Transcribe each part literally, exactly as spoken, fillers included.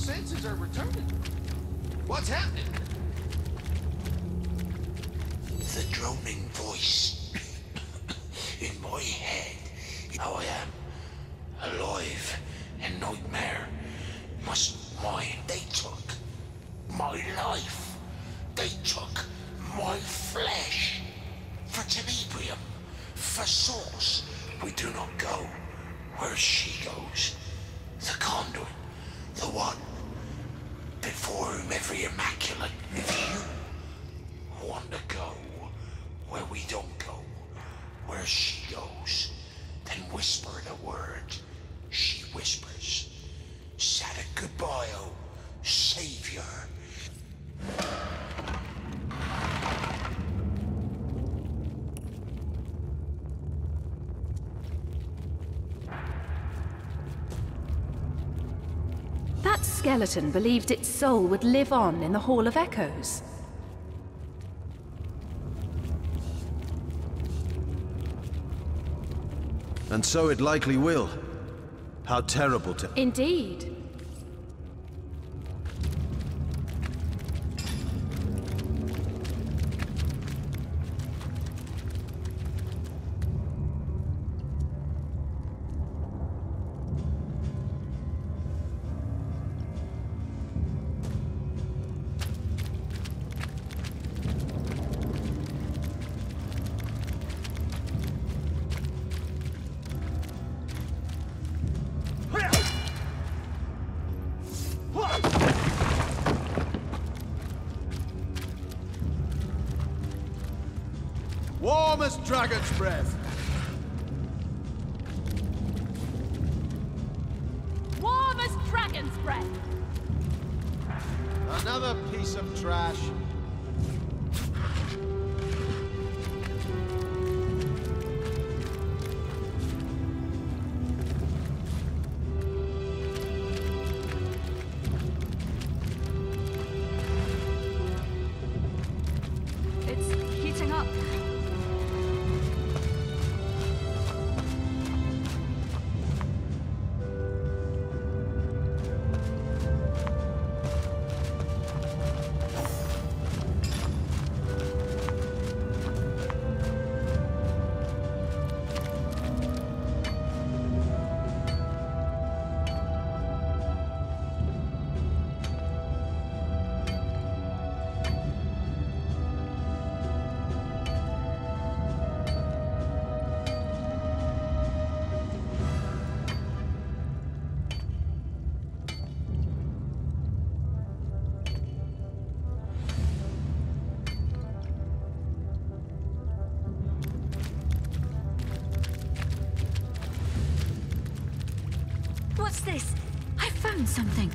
senses are returning. What's happening? The droning voice in my head. How I am alive in nightmare. Must mind. They took my life. They took my flesh. For Tenebrium. For Source. We do not go where she goes. The conduit. The one before whom every immaculate. If you want to go where we don't go, where she goes, then whisper the word. She whispers. Sadak goodbye, oh savior. That skeleton believed its soul would live on in the Hall of Echoes. And so it likely will. How terrible to... Indeed. Dragon's breath. Warm as dragon's breath. Another piece of trash. What's this? I found something.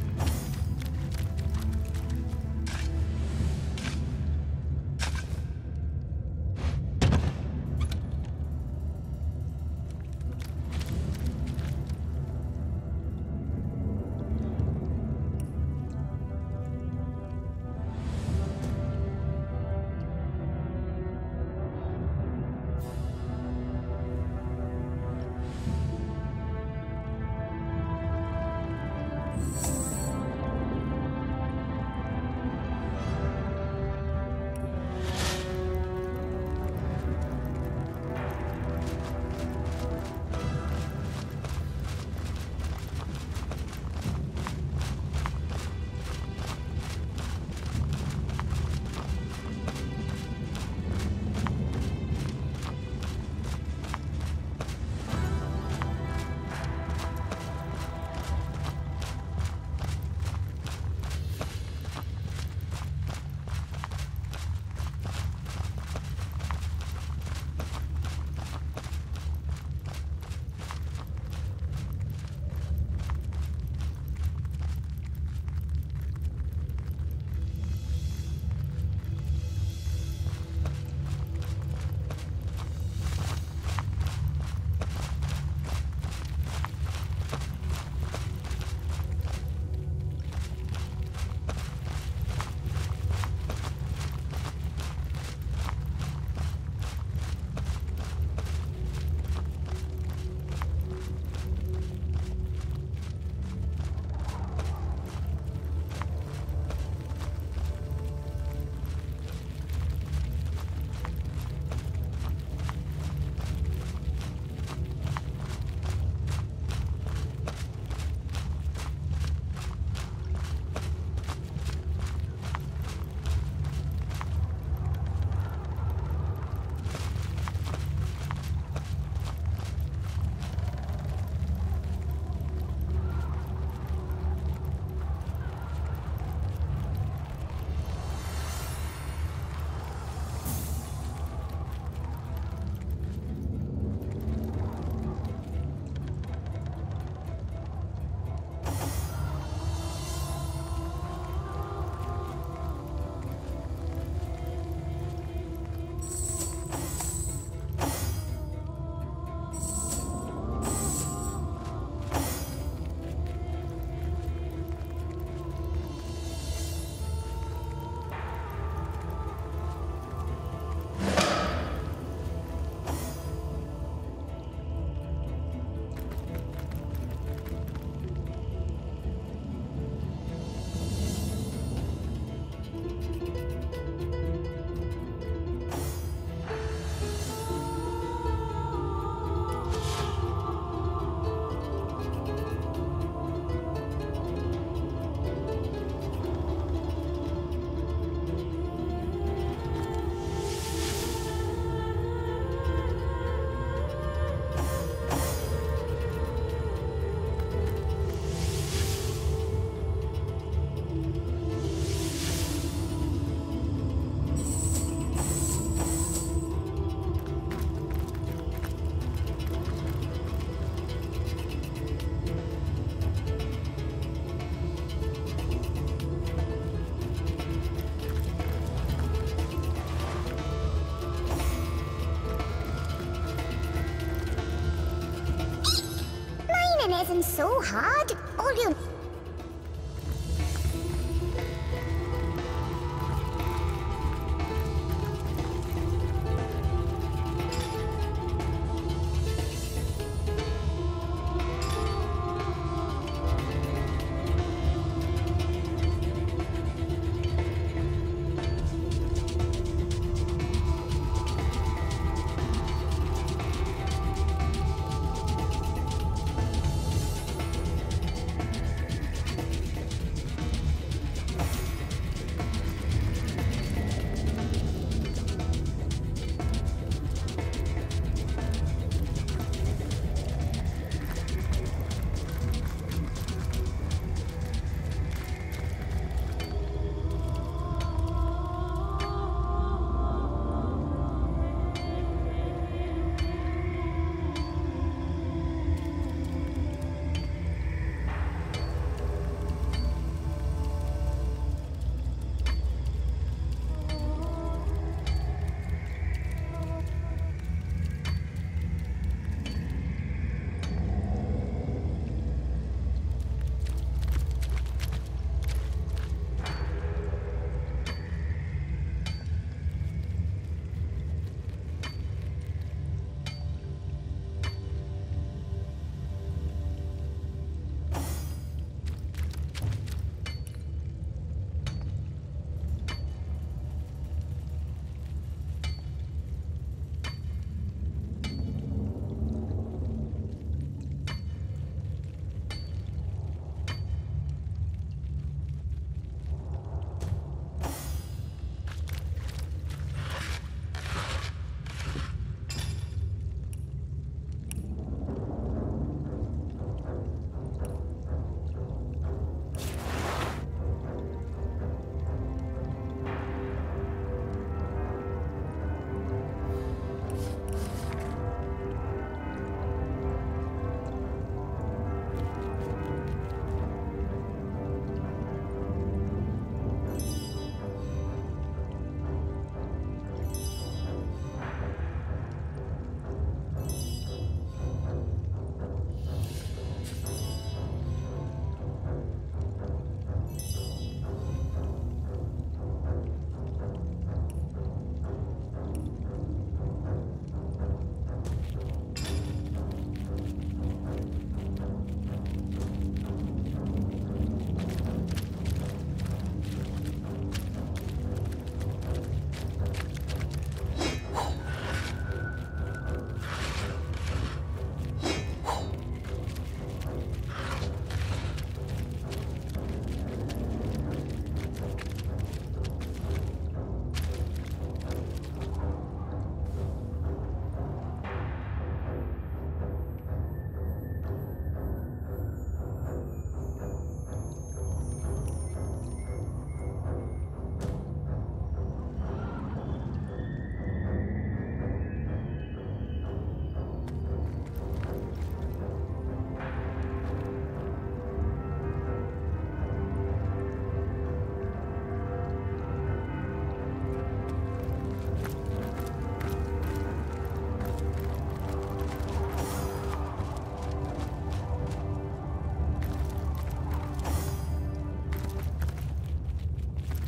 isn't so hard. All you...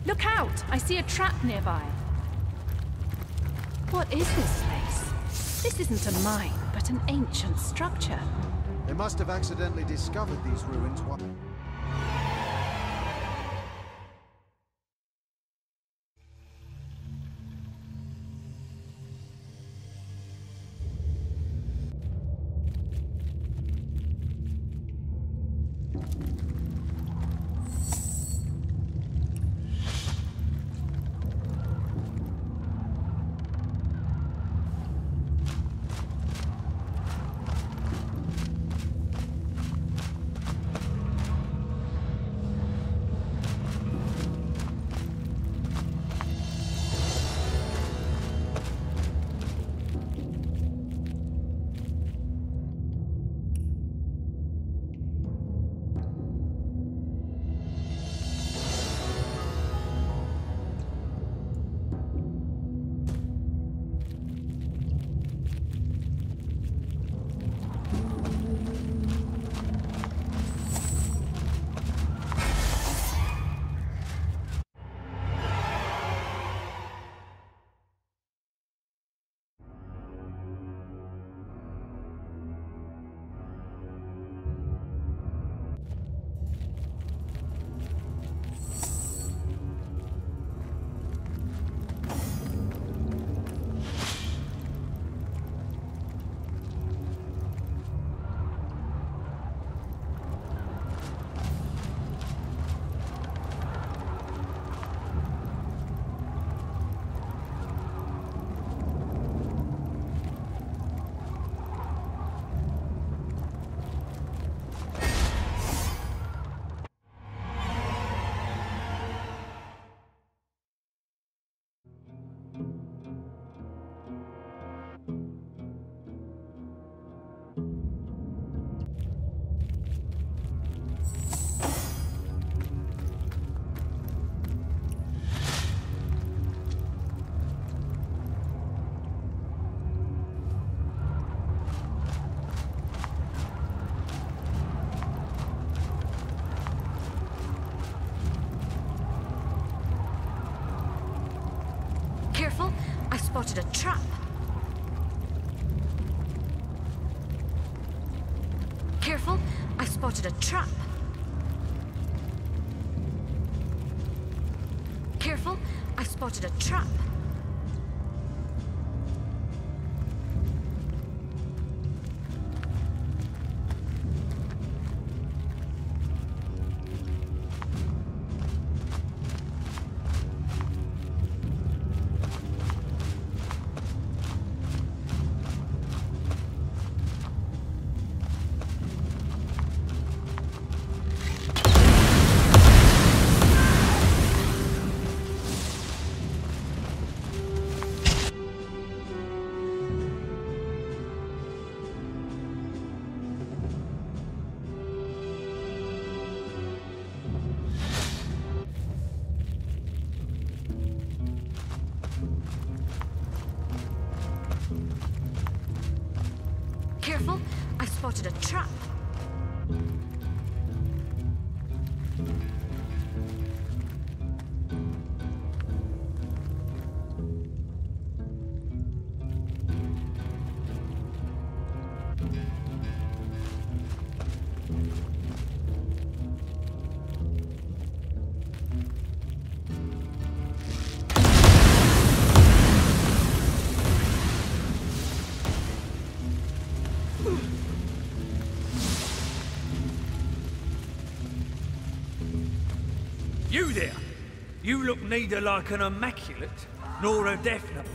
Look out! I see a trap nearby. What is this place? This isn't a mine, but an ancient structure. They must have accidentally discovered these ruins. spotted a trap. Careful, I've spotted a trap. Careful, I've spotted a trap. Spotted a trap. You there! You look neither like an immaculate, nor a definite.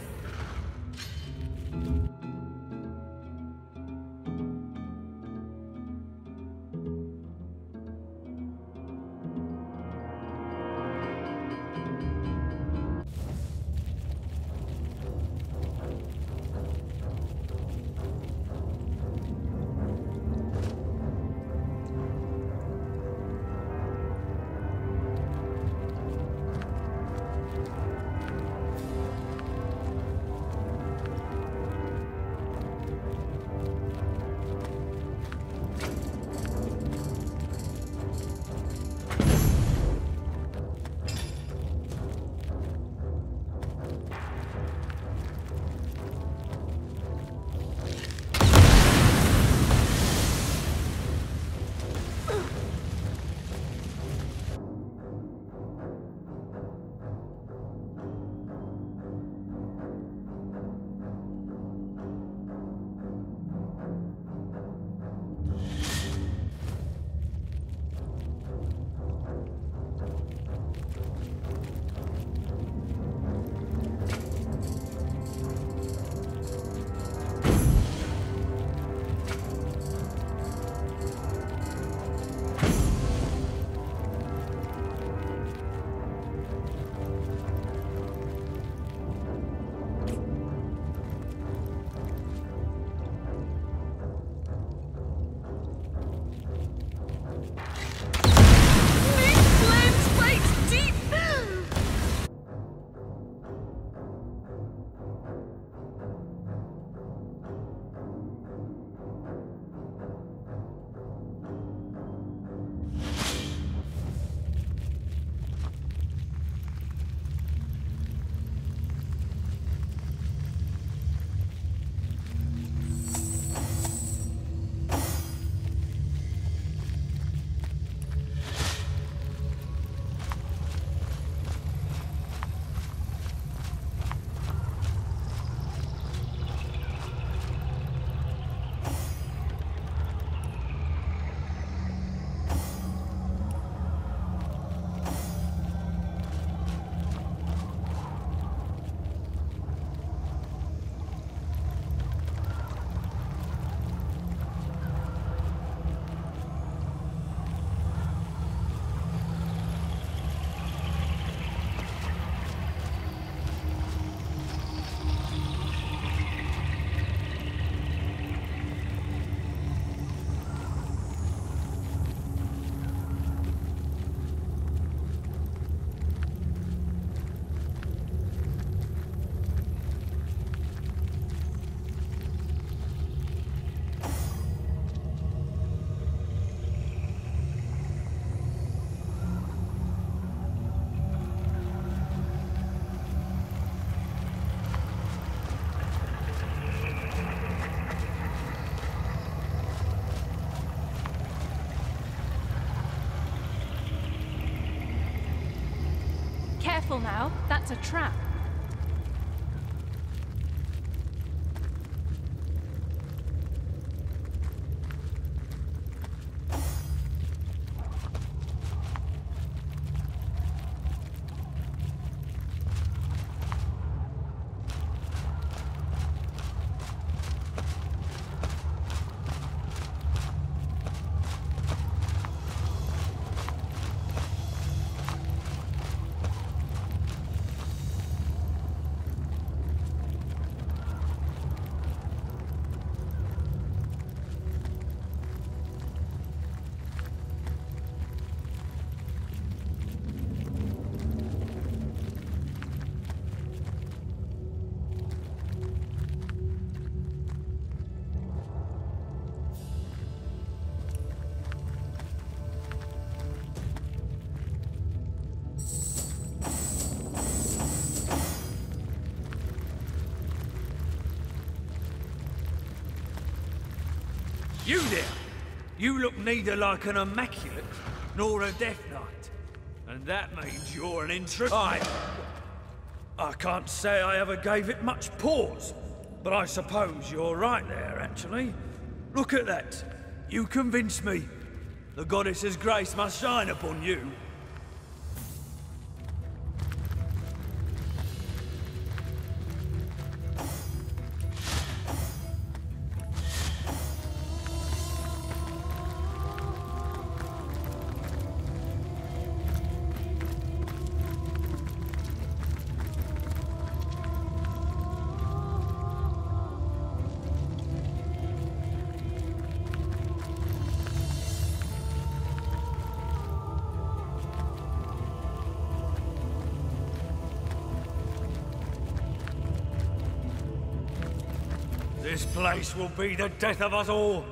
Careful now, that's a trap. You there! You look neither like an immaculate nor a death knight. And that means you're an intruder. I... I can't say I ever gave it much pause, but I suppose you're right there, actually. Look at that. You convinced me. The goddess's grace must shine upon you. This place will be the death of us all,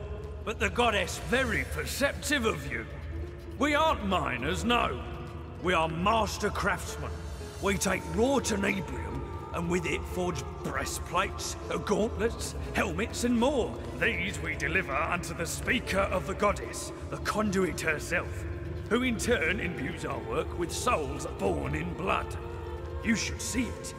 but the goddess very perceptive of you. We aren't miners, no. We are master craftsmen. We take raw Tenebrium, and with it forge breastplates, gauntlets, helmets, and more. These we deliver unto the speaker of the goddess, the conduit herself, who in turn imbues our work with souls born in blood. You should see it.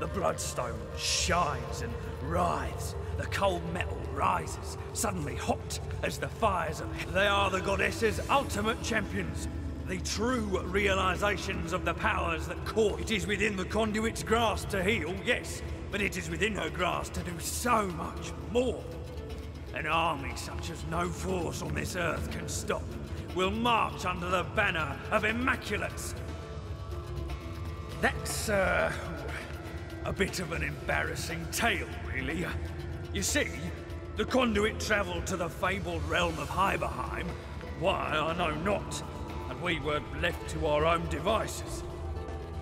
The bloodstone shines and writhes. The cold metal rises, suddenly hot as the fires of hell. They are the goddess's ultimate champions, the true realizations of the powers that court. It is within the conduit's grasp to heal, yes, but it is within her grasp to do so much more. An army such as no force on this earth can stop will march under the banner of Immaculates. That's, uh, a bit of an embarrassing tale, really. You see, the conduit travelled to the fabled realm of Hiberheim, why I know not, and we were left to our own devices.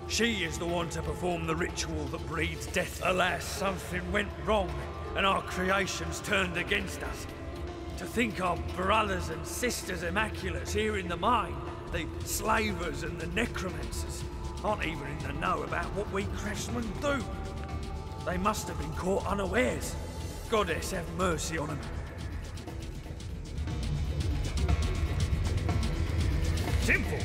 She is the one to perform the ritual that breeds death. Alas, something went wrong, and our creations turned against us. To think our brothers and sisters Immaculates here in the mine, the slavers and the necromancers, aren't even in the know about what we craftsmen do. They must have been caught unawares. Goddess, have mercy on him. Simple.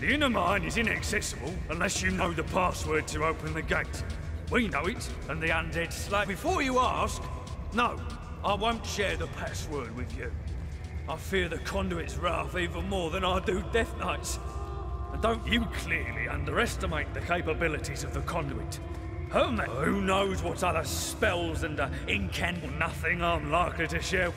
The inner mine is inaccessible unless you know the password to open the gate. We know it, and the undead slave. Before you ask, no, I won't share the password with you. I fear the conduit's wrath even more than I do Death Knight's. And don't you clearly underestimate the capabilities of the conduit. Oh, who knows what other spells and uh, incant nothing I'm likely to share.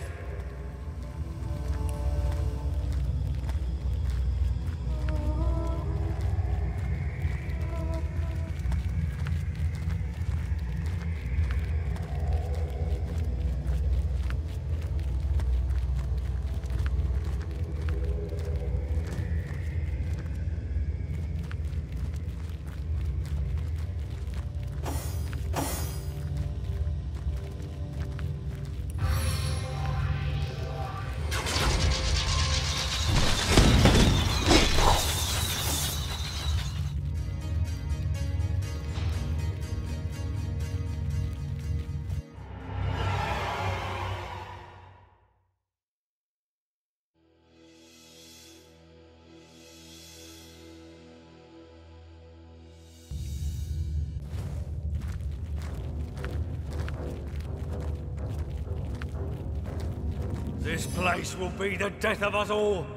This place will be the death of us all,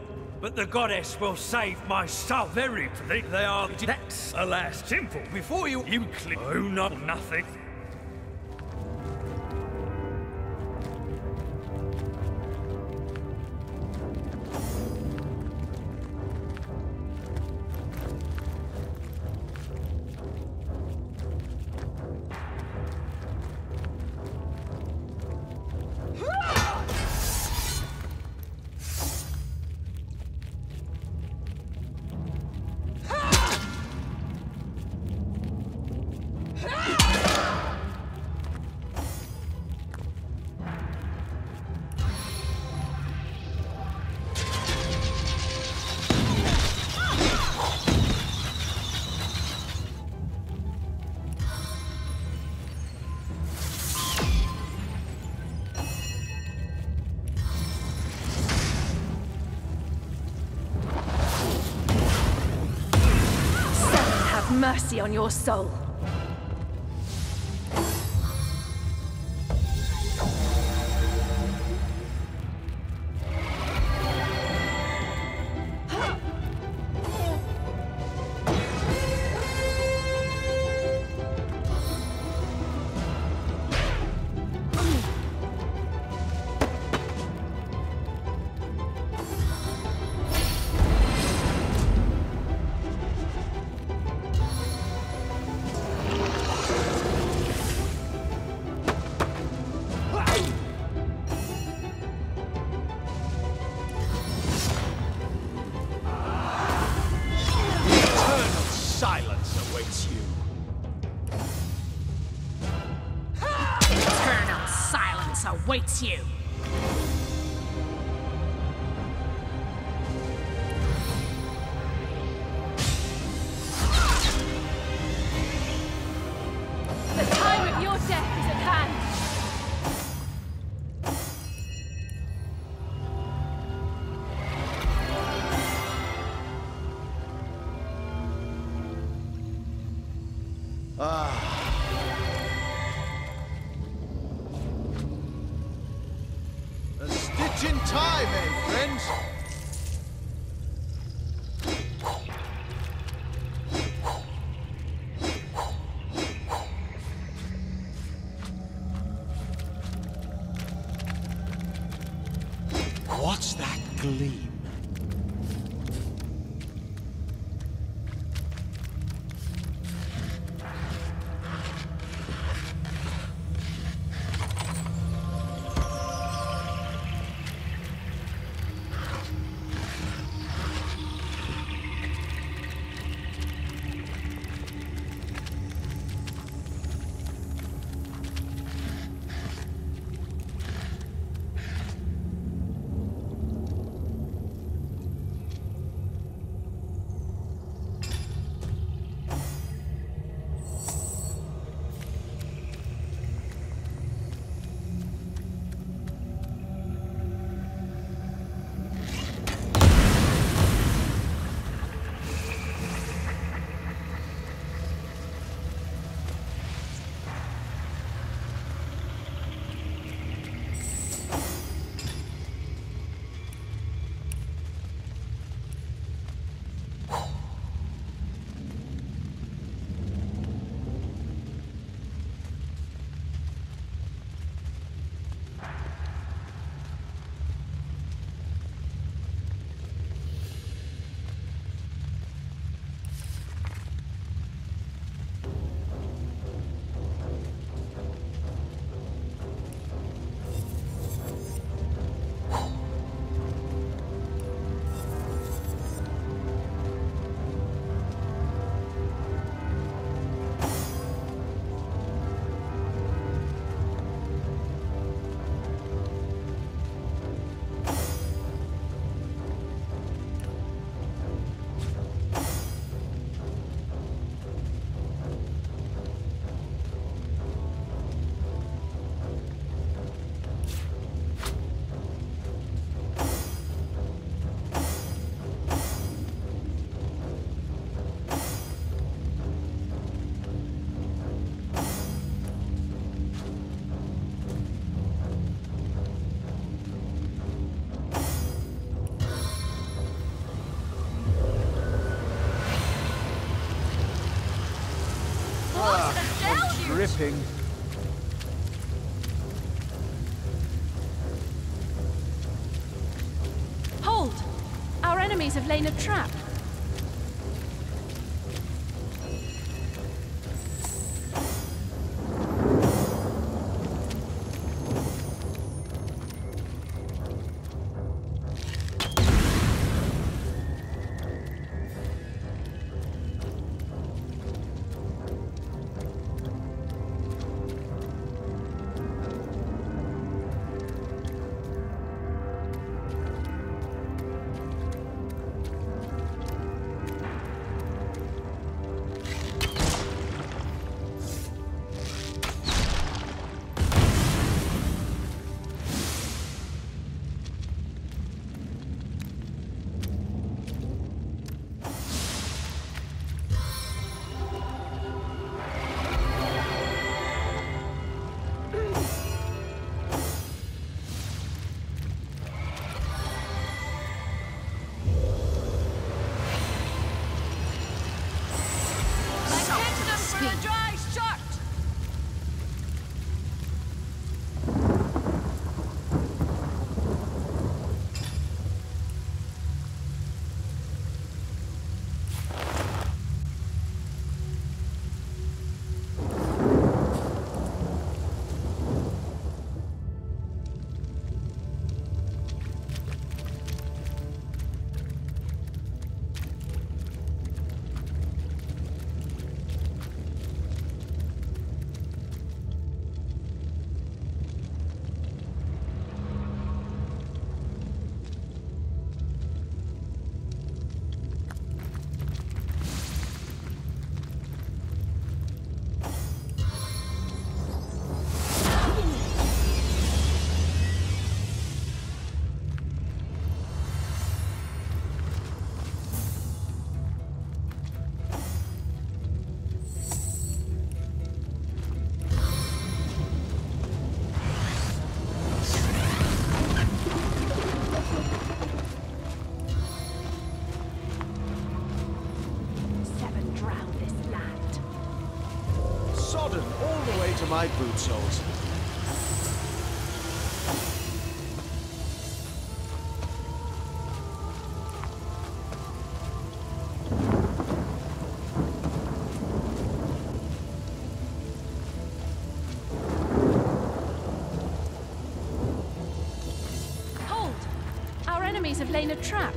but the goddess will save my soul. Very pretty. They are next. Alas, simple. Before you, you click. Oh, not nothing. Mercy on your soul. Awaits you. The time of your death is at hand. Ah. In time, eh, friends? What's that gleam? hunting. Hold! Our enemies have laid a trap. My boot soles. Hold! Our enemies have laid a trap.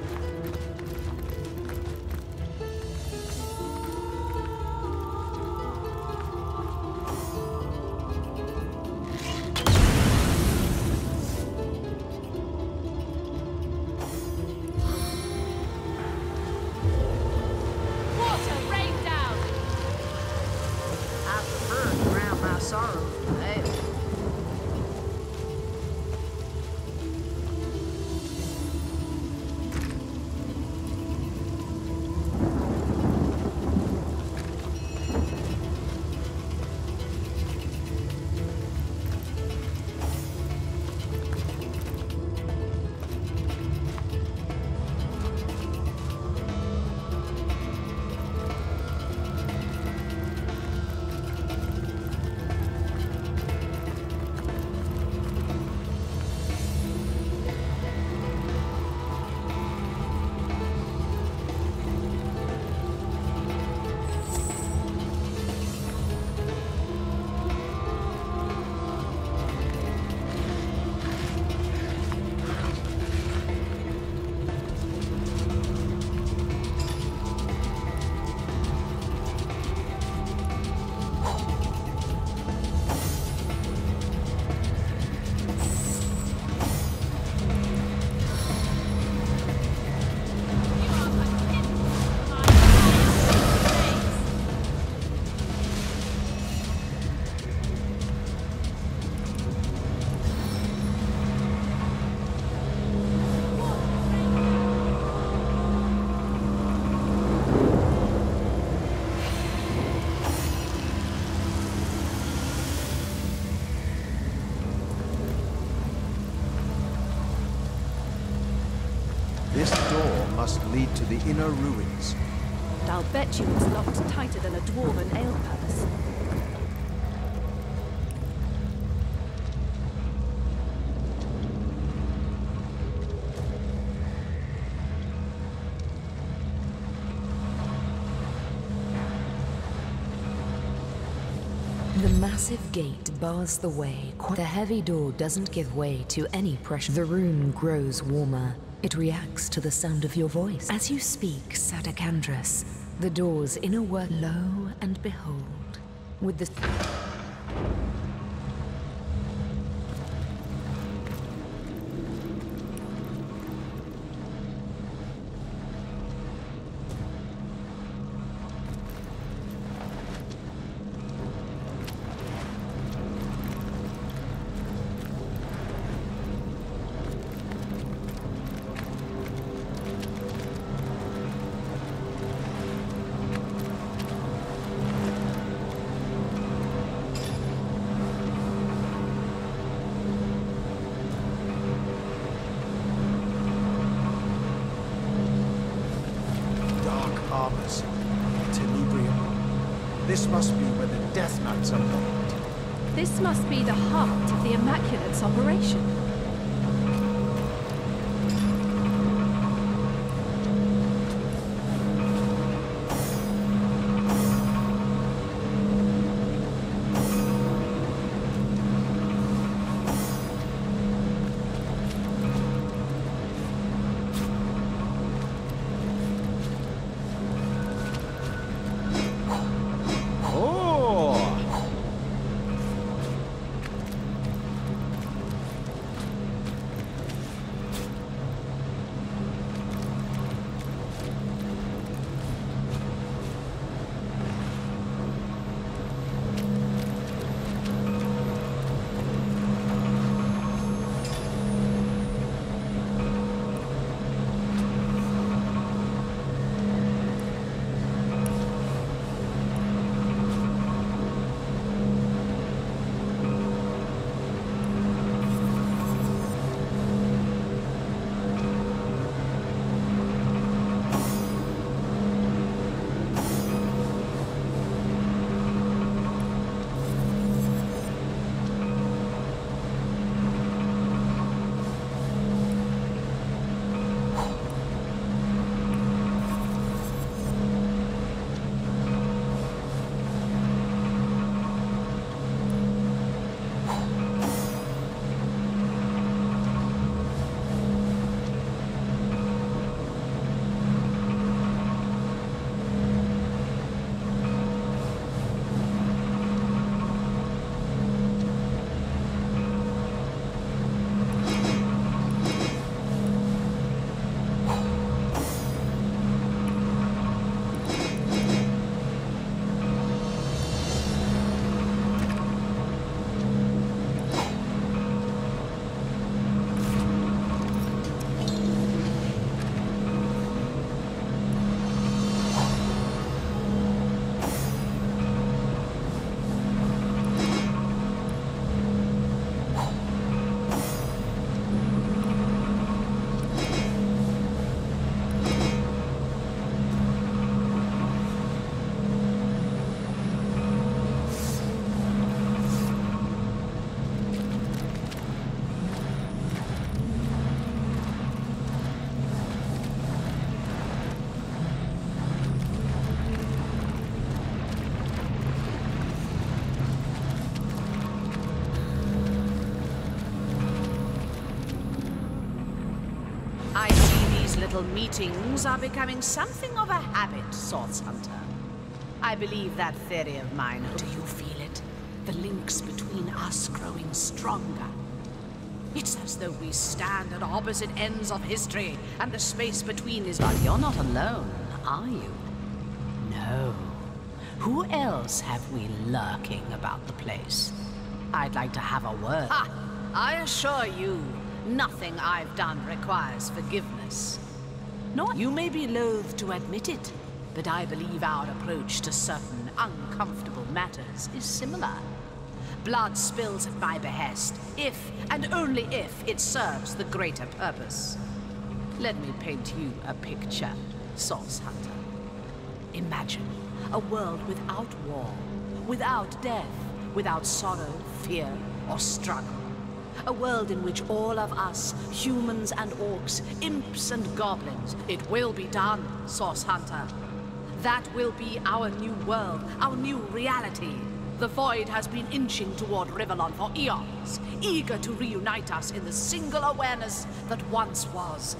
Lead to the inner ruins. I'll bet you it's locked tighter than a dwarven ale palace. The massive gate bars the way. The heavy door doesn't give way to any pressure. The room grows warmer. It reacts to the sound of your voice. As you speak, Sadakandras, the door's inner work. Lo and behold, with the... This must be where the Death Knights are locked. This must be the heart of the Immaculate's operation. Meetings are becoming something of a habit, Source Hunter. I believe that theory of mine. Do you feel it? The links between us growing stronger. It's as though we stand at opposite ends of history, and the space between is... But you're not alone, are you? No. Who else have we lurking about the place? I'd like to have a word. Ha! I assure you, nothing I've done requires forgiveness. Not. You may be loath to admit it, but I believe our approach to certain uncomfortable matters is similar. Blood spills at my behest, if and only if it serves the greater purpose. Let me paint you a picture, Source Hunter. Imagine a world without war, without death, without sorrow, fear, or struggle. A world in which all of us, humans and orcs, imps and goblins... It will be done, Source Hunter. That will be our new world, our new reality. The Void has been inching toward Rivellon for eons, eager to reunite us in the single awareness that once was.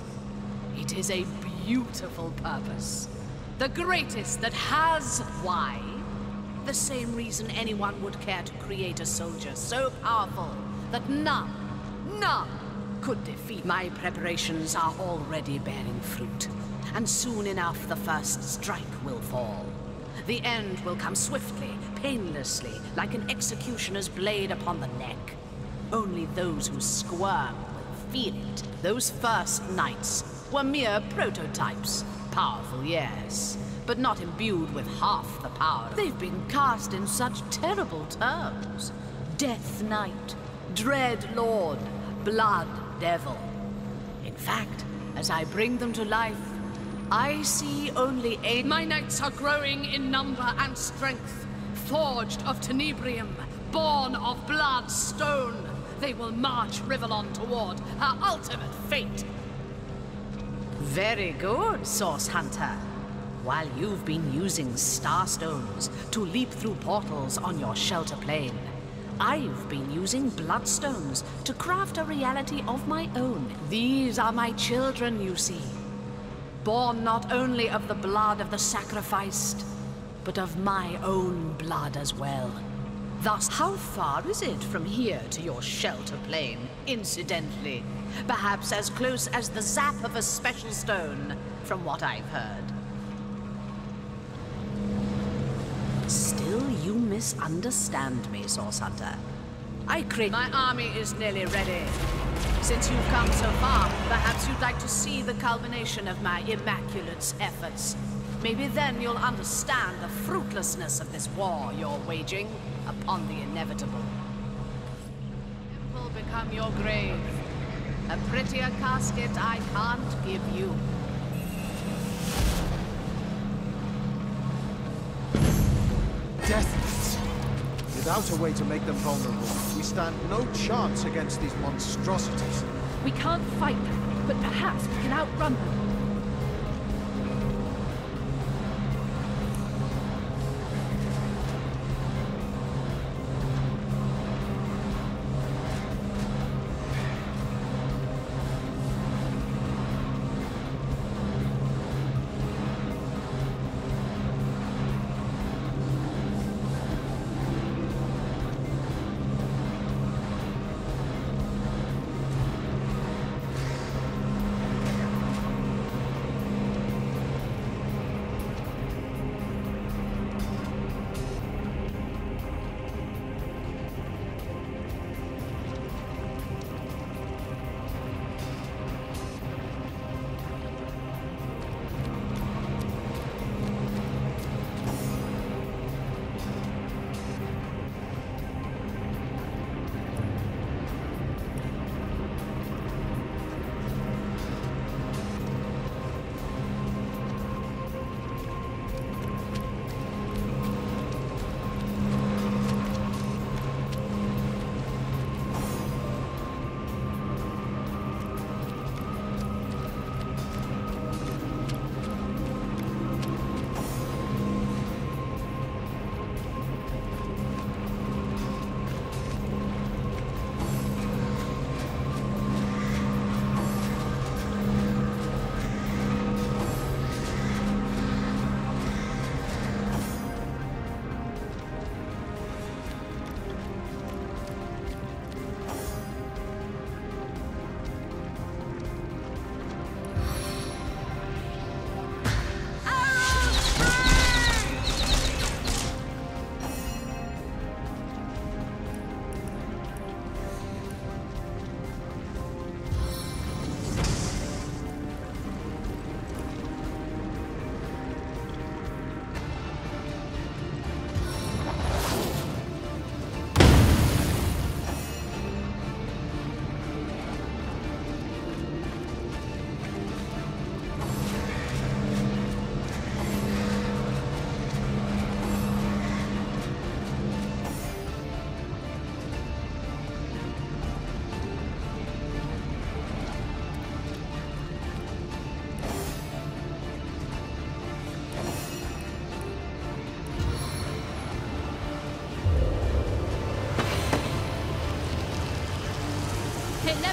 It is a beautiful purpose. The greatest that has why. The same reason anyone would care to create a soldier so powerful that none, none could defeat. My preparations are already bearing fruit, and soon enough the first strike will fall. The end will come swiftly, painlessly, like an executioner's blade upon the neck. Only those who squirm will feel it. Those first knights were mere prototypes. Powerful, yes, but not imbued with half the power. They've been cast in such terrible terms. Death Knight, Dread Lord, Blood Devil. In fact, as I bring them to life, I see only a... My knights are growing in number and strength. Forged of Tenebrium, born of blood stone, they will march Rivellon toward her ultimate fate. Very good, Source Hunter. While you've been using star stones to leap through portals on your shelter plane, I've been using bloodstones to craft a reality of my own. These are my children, you see. Born not only of the blood of the sacrificed, but of my own blood as well. Thus, how far is it from here to your shelter plane, incidentally? Perhaps as close as the zap of a special stone, from what I've heard. Still, you misunderstand me, Source Hunter. I crave... My army is nearly ready. Since you've come so far, perhaps you'd like to see the culmination of my immaculate's efforts. Maybe then you'll understand the fruitlessness of this war you're waging upon the inevitable. It will become your grave. A prettier casket I can't give you. Deathless. Without a way to make them vulnerable, we stand no chance against these monstrosities. We can't fight them, but perhaps we can outrun them.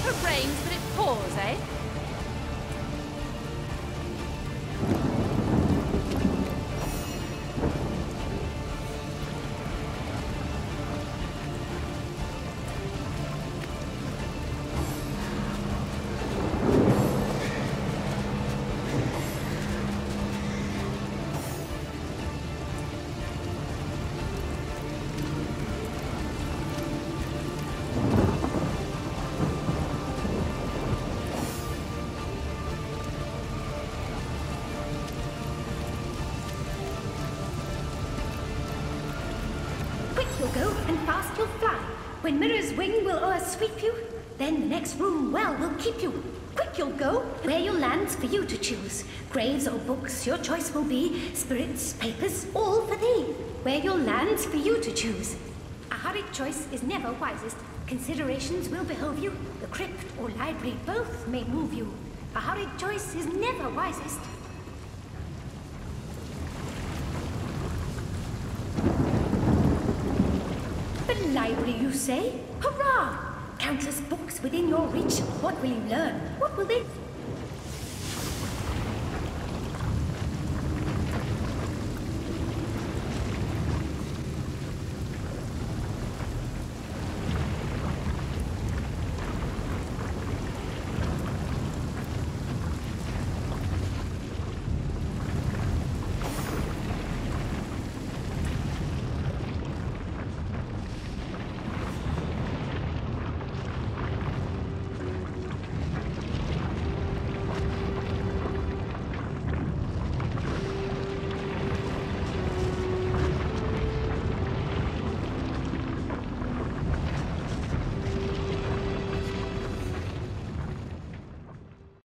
Never rains, but it pours, eh? When Mirror's wing will o'ersweep you, then the next room well will keep you. Quick you'll go, where your land's for you to choose. Graves or books, your choice will be. Spirits, papers, all for thee. Where your land's for you to choose. A hurried choice is never wisest. Considerations will behove you. The crypt or library both may move you. A hurried choice is never wisest. Library, you say? Hurrah! Countless books within your reach. What will you learn? What will they...